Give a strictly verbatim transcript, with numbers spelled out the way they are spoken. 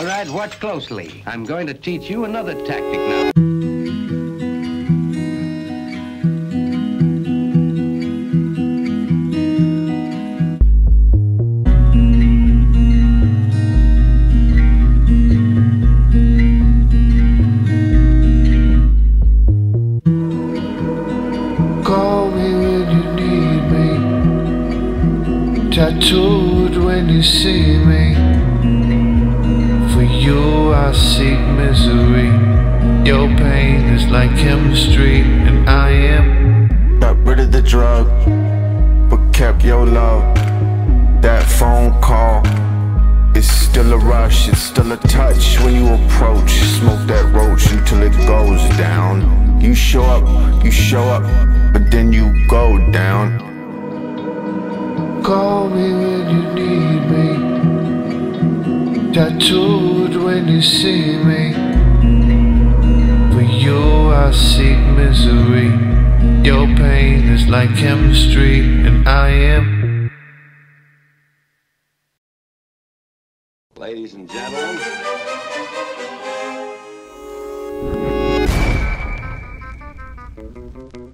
All right, watch closely. I'm going to teach you another tactic now. Call me when you need me, tattooed when you see me. For you I seek misery. Your pain is like chemistry, and I am. Got rid of the drug, but kept your love. That phone call is still a rush, it's still a touch when you approach. Smoke that roach until it goes down. You show up, you show up, but then you go down. Call me when you need me, tattooed when you see me. For you I seek misery. Your pain is like chemistry, and I am. Ladies and gentlemen,